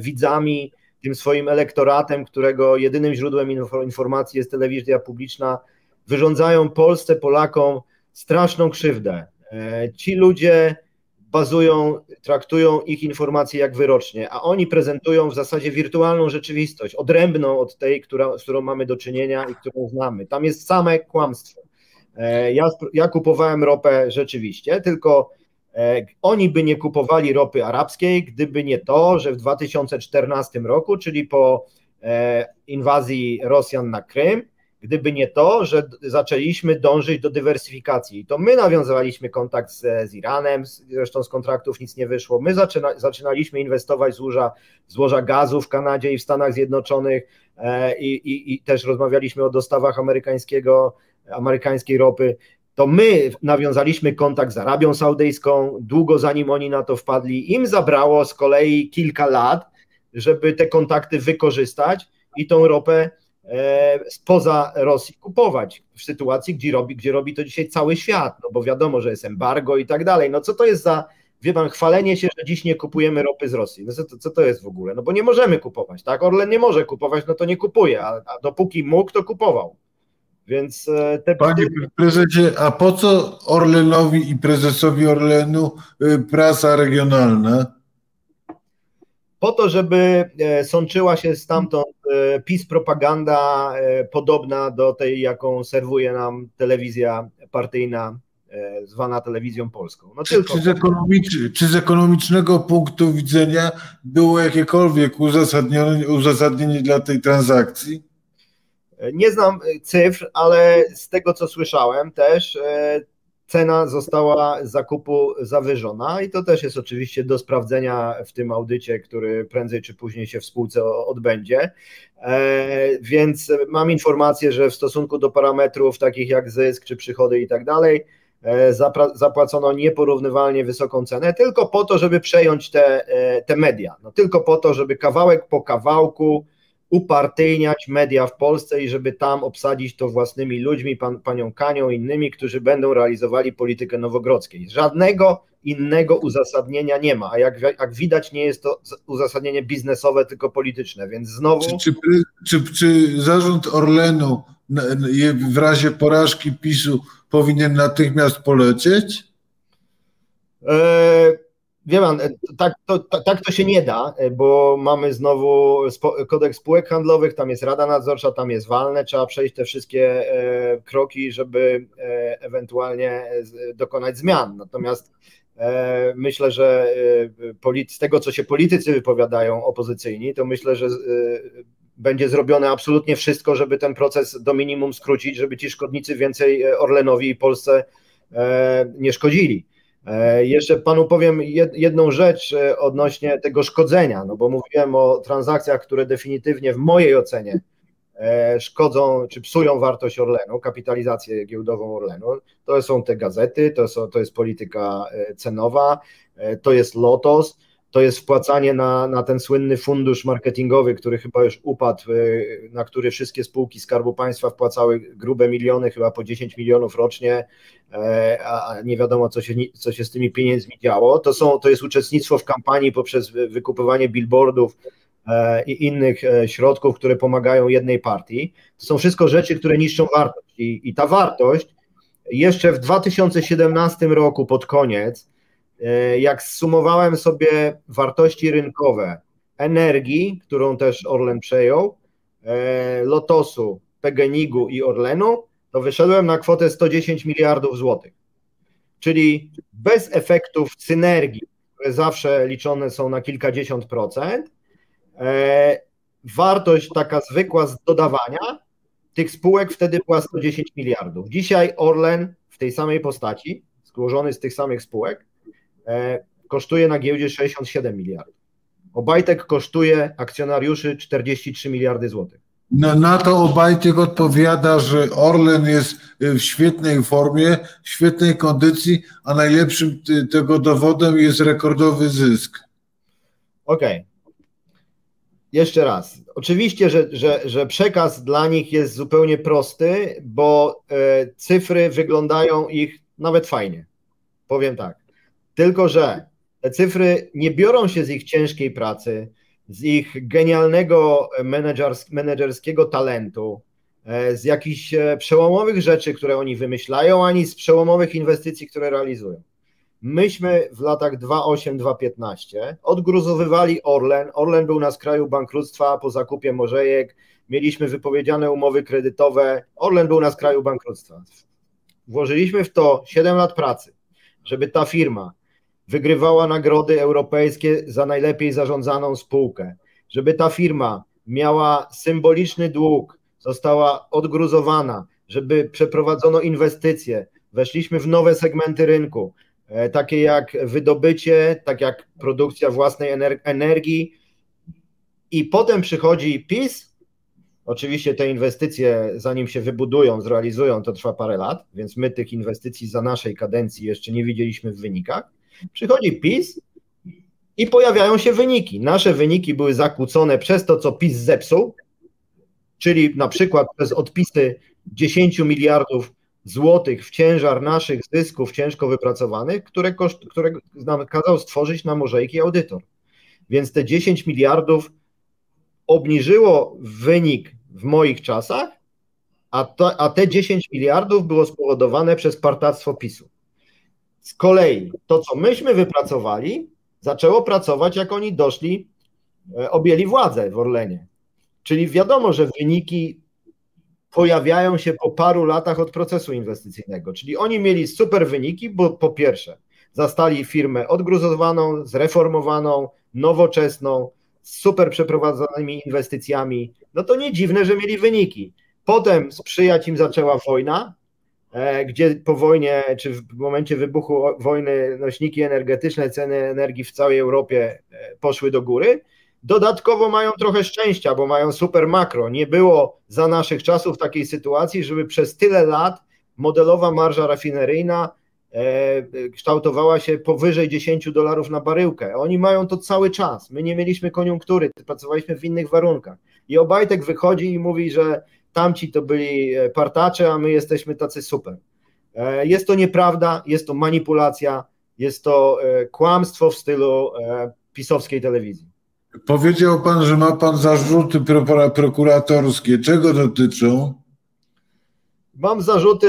widzami, tym swoim elektoratem, którego jedynym źródłem informacji jest telewizja publiczna, wyrządzają Polsce, Polakom straszną krzywdę. Ci ludzie traktują ich informacje jak wyrocznie, a oni prezentują w zasadzie wirtualną rzeczywistość, odrębną od tej, z którą mamy do czynienia i którą znamy. Tam jest same kłamstwo. Ja kupowałem ropę rzeczywiście, tylko oni by nie kupowali ropy arabskiej, gdyby nie to, że w 2014 roku, czyli po inwazji Rosjan na Krym, gdyby nie to, że zaczęliśmy dążyć do dywersyfikacji. To my nawiązywaliśmy kontakt z Iranem, zresztą z kontraktów nic nie wyszło. My zaczynaliśmy inwestować złoża gazu w Kanadzie i w Stanach Zjednoczonych i też rozmawialiśmy o dostawach amerykańskiej ropy. To my nawiązaliśmy kontakt z Arabią Saudyjską długo zanim oni na to wpadli. Im zabrało z kolei kilka lat, żeby te kontakty wykorzystać i tą ropę spoza Rosji kupować w sytuacji, gdzie robi to dzisiaj cały świat, no bo wiadomo, że jest embargo i tak dalej. No co to jest za, wie pan, chwalenie się, że dziś nie kupujemy ropy z Rosji. No co to jest w ogóle? No bo nie możemy kupować, tak? Orlen nie może kupować, no to nie kupuje, a dopóki mógł, to kupował. Więc Panie prezesie, a po co Orlenowi i prezesowi Orlenu prasa regionalna? Po to, żeby sączyła się stamtąd PiS propaganda podobna do tej, jaką serwuje nam telewizja partyjna, zwana telewizją polską. No czy z ekonomicznego punktu widzenia było jakiekolwiek uzasadnienie dla tej transakcji? Nie znam cyfr, ale z tego, co słyszałem też, cena została zakupu zawyżona i to też jest oczywiście do sprawdzenia w tym audycie, który prędzej czy później się w spółce odbędzie. Więc mam informację, że w stosunku do parametrów takich jak zysk czy przychody i tak dalej zapłacono nieporównywalnie wysoką cenę tylko po to, żeby przejąć te media. No, tylko po to, żeby kawałek po kawałku upartyjniać media w Polsce i żeby tam obsadzić to własnymi ludźmi, panią Kanią, innymi, którzy będą realizowali politykę Nowogrodzkiej. Żadnego innego uzasadnienia nie ma, a jak widać nie jest to uzasadnienie biznesowe, tylko polityczne, więc znowu... Czy zarząd Orlenu w razie porażki PiS-u powinien natychmiast polecieć? Wie pan, tak to się nie da, bo mamy znowu kodeks spółek handlowych, tam jest Rada Nadzorcza, tam jest walne, trzeba przejść te wszystkie kroki, żeby ewentualnie dokonać zmian. Natomiast myślę, że z tego, co się politycy wypowiadają opozycyjni, to myślę, że będzie zrobione absolutnie wszystko, żeby ten proces do minimum skrócić, żeby ci szkodnicy więcej Orlenowi i Polsce nie szkodzili. Jeszcze panu powiem jedną rzecz odnośnie tego szkodzenia, no bo mówiłem o transakcjach, które definitywnie w mojej ocenie szkodzą czy psują wartość Orlenu, kapitalizację giełdową Orlenu. To są te gazety, to jest polityka cenowa, to jest LOTOS, to jest wpłacanie na ten słynny fundusz marketingowy, który chyba już upadł, na który wszystkie spółki Skarbu Państwa wpłacały grube miliony, chyba po 10 milionów rocznie, a nie wiadomo, co się z tymi pieniędzmi działo. To jest uczestnictwo w kampanii poprzez wykupywanie billboardów i innych środków, które pomagają jednej partii. To są wszystko rzeczy, które niszczą wartość i ta wartość jeszcze w 2017 roku pod koniec, jak zsumowałem sobie wartości rynkowe energii, którą też Orlen przejął, Lotosu, PGNiG-u i Orlenu, to wyszedłem na kwotę 110 miliardów złotych. Czyli bez efektów synergii, które zawsze liczone są na kilkadziesiąt procent, wartość taka zwykła z dodawania tych spółek wtedy była 110 miliardów. Dzisiaj Orlen w tej samej postaci, złożony z tych samych spółek, kosztuje na giełdzie 67 miliardów. Obajtek kosztuje akcjonariuszy 43 miliardy złotych. Na to Obajtek odpowiada, że Orlen jest w świetnej formie, w świetnej kondycji, a najlepszym tego dowodem jest rekordowy zysk. Okej. Jeszcze raz. Oczywiście, że przekaz dla nich jest zupełnie prosty, bo cyfry wyglądają ich nawet fajnie. Powiem tak. Tylko że te cyfry nie biorą się z ich ciężkiej pracy, z ich genialnego menedżerskiego talentu, z jakichś przełomowych rzeczy, które oni wymyślają, ani z przełomowych inwestycji, które realizują. Myśmy w latach 2008-2015 odgruzowywali Orlen. Orlen był na skraju bankructwa po zakupie Morzejek. Mieliśmy wypowiedziane umowy kredytowe. Orlen był na skraju bankructwa. Włożyliśmy w to 7 lat pracy, żeby ta firma wygrywała nagrody europejskie za najlepiej zarządzaną spółkę, żeby ta firma miała symboliczny dług, została odgruzowana, żeby przeprowadzono inwestycje, weszliśmy w nowe segmenty rynku, takie jak wydobycie, tak jak produkcja własnej energii i potem przychodzi PiS, oczywiście te inwestycje, zanim się wybudują, zrealizują, to trwa parę lat, więc my tych inwestycji za naszej kadencji jeszcze nie widzieliśmy w wynikach. Przychodzi PiS i pojawiają się wyniki. Nasze wyniki były zakłócone przez to, co PiS zepsuł, czyli na przykład przez odpisy 10 miliardów złotych w ciężar naszych zysków ciężko wypracowanych, które nam kazał stworzyć na Morzejki audytor. Więc te 10 miliardów obniżyło wynik w moich czasach, a te 10 miliardów było spowodowane przez partactwo PiS-u. Z kolei to, co myśmy wypracowali, zaczęło pracować, jak oni doszli, objęli władzę w Orlenie. Czyli wiadomo, że wyniki pojawiają się po paru latach od procesu inwestycyjnego. Czyli oni mieli super wyniki, bo po pierwsze zastali firmę odgruzowaną, zreformowaną, nowoczesną, z super przeprowadzonymi inwestycjami, no to nie dziwne, że mieli wyniki. Potem sprzyjać im zaczęła wojna, gdzie po wojnie, czy w momencie wybuchu wojny nośniki energetyczne, ceny energii w całej Europie poszły do góry. Dodatkowo mają trochę szczęścia, bo mają super makro. Nie było za naszych czasów takiej sytuacji, żeby przez tyle lat modelowa marża rafineryjna kształtowała się powyżej $10 na baryłkę. Oni mają to cały czas. My nie mieliśmy koniunktury, pracowaliśmy w innych warunkach. I Obajtek wychodzi i mówi, że tamci to byli partacze, a my jesteśmy tacy super. Jest to nieprawda, jest to manipulacja, jest to kłamstwo w stylu pisowskiej telewizji. Powiedział pan, że ma pan zarzuty prokuratorskie. Czego dotyczą? Mam zarzuty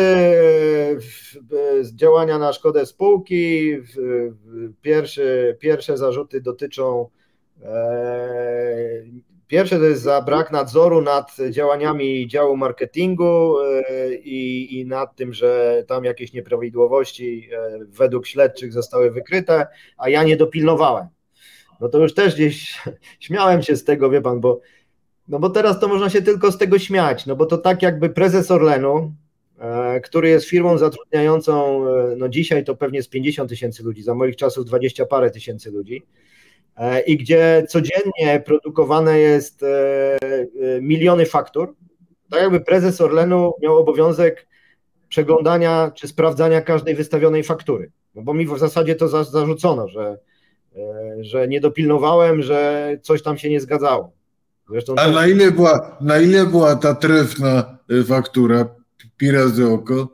z działania na szkodę spółki. Pierwsze zarzuty dotyczą... Pierwsze to jest za brak nadzoru nad działaniami działu marketingu i nad tym, że tam jakieś nieprawidłowości według śledczych zostały wykryte, a ja nie dopilnowałem. No to już też gdzieś śmiałem się z tego, wie pan, bo, no bo teraz to można się tylko z tego śmiać, no bo to tak jakby prezes Orlenu, który jest firmą zatrudniającą, no dzisiaj to pewnie z 50 000 ludzi, za moich czasów 20 parę tysięcy ludzi, i gdzie codziennie produkowane jest miliony faktur, tak jakby prezes Orlenu miał obowiązek przeglądania czy sprawdzania każdej wystawionej faktury, no bo mi w zasadzie to zarzucono, że nie dopilnowałem, że coś tam się nie zgadzało. Zresztą a na ile była ta trefna faktura, pi razy oko?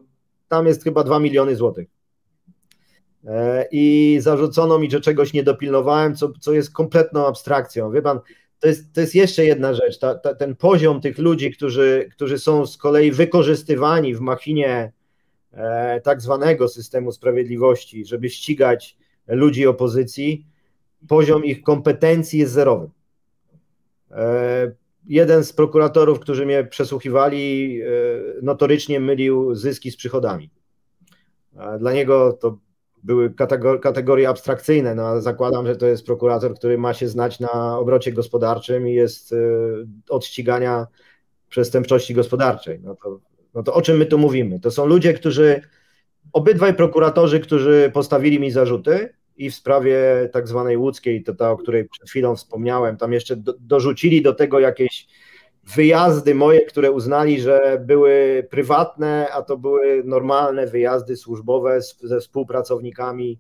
Tam jest chyba 2 miliony złotych. I zarzucono mi, że czegoś nie dopilnowałem, co jest kompletną abstrakcją. Wie pan, to jest jeszcze jedna rzecz, ten poziom tych ludzi, którzy są z kolei wykorzystywani w machinie tak zwanego systemu sprawiedliwości, żeby ścigać ludzi opozycji, poziom ich kompetencji jest zerowy. Jeden z prokuratorów, którzy mnie przesłuchiwali, notorycznie mylił zyski z przychodami. Dla niego to były kategorie abstrakcyjne, no, ale zakładam, że to jest prokurator, który ma się znać na obrocie gospodarczym i jest od ścigania przestępczości gospodarczej. No to o czym my tu mówimy? To są ludzie, obydwaj prokuratorzy, którzy postawili mi zarzuty i w sprawie tak zwanej łódzkiej, to ta, o której przed chwilą wspomniałem, tam jeszcze dorzucili do tego jakieś wyjazdy moje, które uznali, że były prywatne, a to były normalne wyjazdy służbowe ze współpracownikami,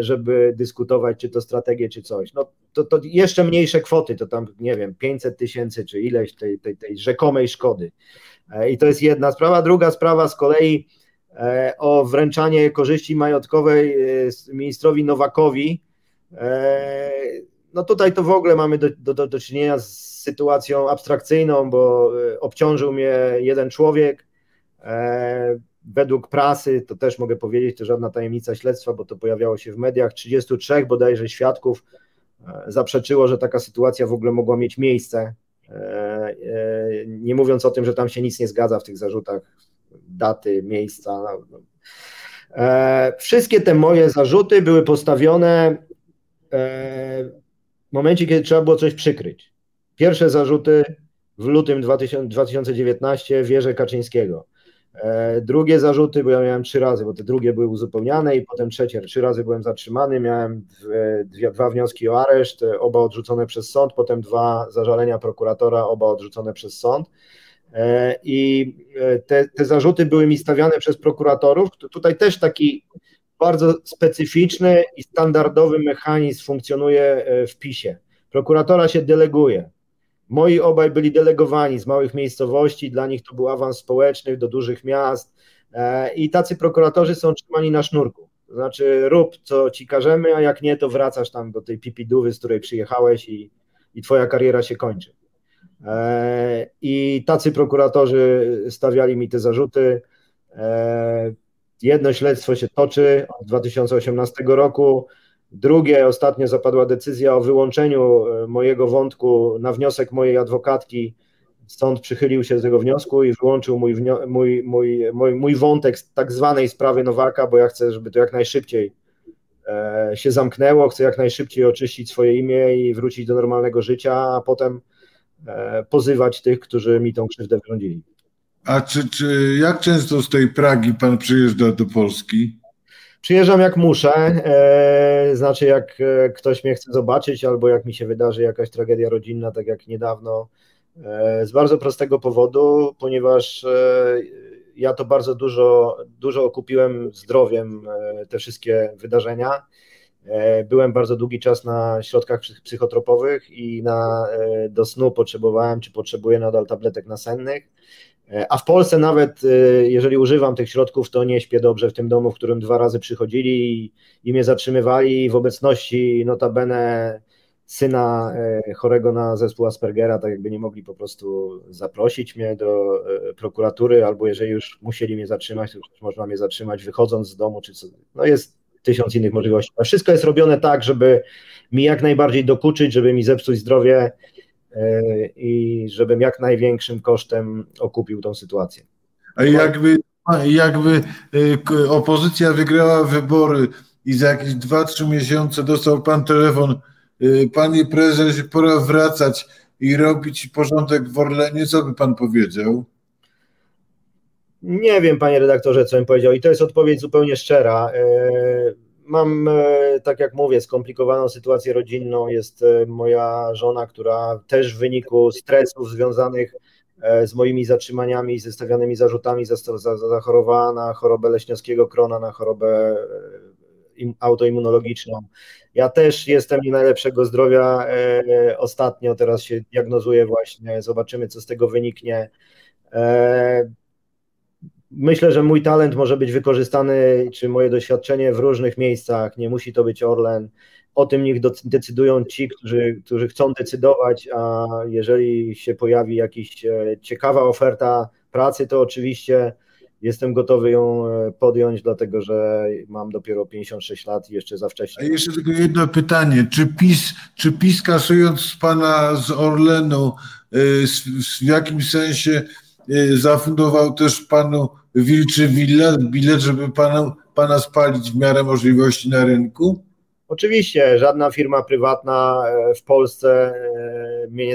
żeby dyskutować, czy to strategię, czy coś. No to jeszcze mniejsze kwoty, to tam, nie wiem, 500 000 czy ileś tej rzekomej szkody. I to jest jedna sprawa. Druga sprawa z kolei o wręczanie korzyści majątkowej ministrowi Nowakowi. No tutaj to w ogóle mamy do czynienia z sytuacją abstrakcyjną, bo obciążył mnie jeden człowiek. Według prasy, to też mogę powiedzieć, to żadna tajemnica śledztwa, bo to pojawiało się w mediach, 33 bodajże świadków zaprzeczyło, że taka sytuacja w ogóle mogła mieć miejsce. Nie mówiąc o tym, że tam się nic nie zgadza w tych zarzutach, daty, miejsca. Wszystkie te moje zarzuty były postawione w momencie, kiedy trzeba było coś przykryć. Pierwsze zarzuty w lutym 2019 w wieży Kaczyńskiego. Drugie zarzuty, bo ja miałem 3 razy, bo te drugie były uzupełniane i potem trzecie. 3 razy byłem zatrzymany, miałem 2 wnioski o areszt, oba odrzucone przez sąd, potem 2 zażalenia prokuratora, oba odrzucone przez sąd. I te zarzuty były mi stawiane przez prokuratorów. Tutaj też taki bardzo specyficzny i standardowy mechanizm funkcjonuje w PiS-ie. Prokuratora się deleguje. Moi obaj byli delegowani z małych miejscowości, dla nich to był awans społeczny do dużych miast i tacy prokuratorzy są trzymani na sznurku. To znaczy rób co ci każemy, a jak nie, to wracasz tam do tej pipidówy, z której przyjechałeś i twoja kariera się kończy. I tacy prokuratorzy stawiali mi te zarzuty. Jedno śledztwo się toczy od 2018 roku, drugie, ostatnio zapadła decyzja o wyłączeniu mojego wątku na wniosek mojej adwokatki, sąd przychylił się z tego wniosku i wyłączył mój wątek z tak zwanej sprawy Nowaka, bo ja chcę, żeby to jak najszybciej się zamknęło, chcę jak najszybciej oczyścić swoje imię i wrócić do normalnego życia, a potem pozywać tych, którzy mi tą krzywdę wyrządzili. A czy jak często z tej Pragi pan przyjeżdża do Polski? Przyjeżdżam jak muszę, znaczy jak ktoś mnie chce zobaczyć albo jak mi się wydarzy jakaś tragedia rodzinna, tak jak niedawno, z bardzo prostego powodu, ponieważ ja to bardzo dużo okupiłem zdrowiem, te wszystkie wydarzenia. Byłem bardzo długi czas na środkach psychotropowych i do snu potrzebowałem, czy potrzebuję nadal tabletek nasennych. A w Polsce nawet, jeżeli używam tych środków, to nie śpię dobrze w tym domu, w którym 2 razy przychodzili i mnie zatrzymywali w obecności notabene syna chorego na zespół Aspergera, tak jakby nie mogli po prostu zaprosić mnie do prokuratury, albo jeżeli już musieli mnie zatrzymać, to już można mnie zatrzymać wychodząc z domu, czy co. No jest 1000 innych możliwości. A wszystko jest robione tak, żeby mi jak najbardziej dokuczyć, żeby mi zepsuć zdrowie i żebym jak największym kosztem okupił tą sytuację. A jakby opozycja wygrała wybory i za jakieś 2-3 miesiące dostał pan telefon: panie prezesie, pora wracać i robić porządek w Orlenie, co by pan powiedział? Nie wiem, panie redaktorze, co bym powiedział, i to jest odpowiedź zupełnie szczera. Mam, tak jak mówię, skomplikowaną sytuację rodzinną. Jest moja żona, która też w wyniku stresów związanych z moimi zatrzymaniami, ze stawianymi zarzutami zachorowała na chorobę Leśniowskiego-Crohna, na chorobę autoimmunologiczną. Ja też jestem nie najlepszego zdrowia ostatnio, teraz się diagnozuję właśnie, zobaczymy, co z tego wyniknie. Myślę, że mój talent może być wykorzystany, czy moje doświadczenie w różnych miejscach, nie musi to być Orlen. O tym niech decydują ci, którzy chcą decydować, a jeżeli się pojawi jakaś ciekawa oferta pracy, to oczywiście jestem gotowy ją podjąć, dlatego że mam dopiero 56 lat i jeszcze za wcześnie. A jeszcze tylko jedno pytanie. Czy PiS kasując pana z Orlenu, w jakimś sensie zafundował też panu wilczy bilet, żeby pana spalić w miarę możliwości na rynku? Oczywiście, żadna firma prywatna w Polsce mnie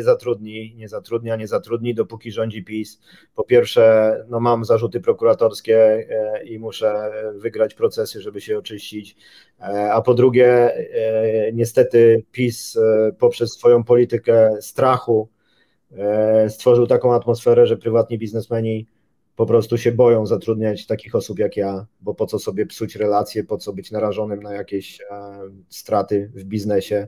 nie zatrudni, dopóki rządzi PiS. Po pierwsze, no mam zarzuty prokuratorskie i muszę wygrać procesy, żeby się oczyścić. A po drugie, niestety PiS poprzez swoją politykę strachu stworzył taką atmosferę, że prywatni biznesmeni po prostu się boją zatrudniać takich osób jak ja, bo po co sobie psuć relacje, po co być narażonym na jakieś straty w biznesie.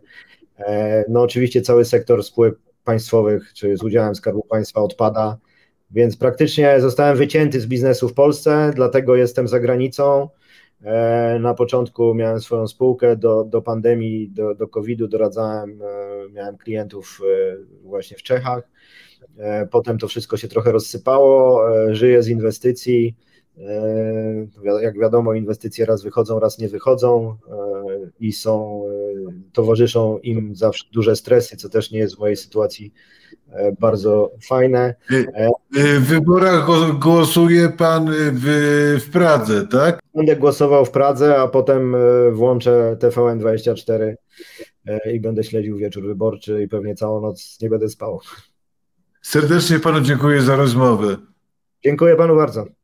No oczywiście cały sektor spółek państwowych, czy z udziałem Skarbu Państwa odpada, więc praktycznie zostałem wycięty z biznesu w Polsce, dlatego jestem za granicą. Na początku miałem swoją spółkę, do pandemii, do COVID-u doradzałem, miałem klientów właśnie w Czechach, potem to wszystko się trochę rozsypało, żyję z inwestycji, jak wiadomo inwestycje raz wychodzą, raz nie wychodzą i towarzyszą im zawsze duże stresy, co też nie jest w mojej sytuacji bardzo fajne. W wyborach głosuje pan w Pradze, tak? Będę głosował w Pradze, a potem włączę TVN24 i będę śledził wieczór wyborczy i pewnie całą noc nie będę spał. Serdecznie panu dziękuję za rozmowę. Dziękuję panu bardzo.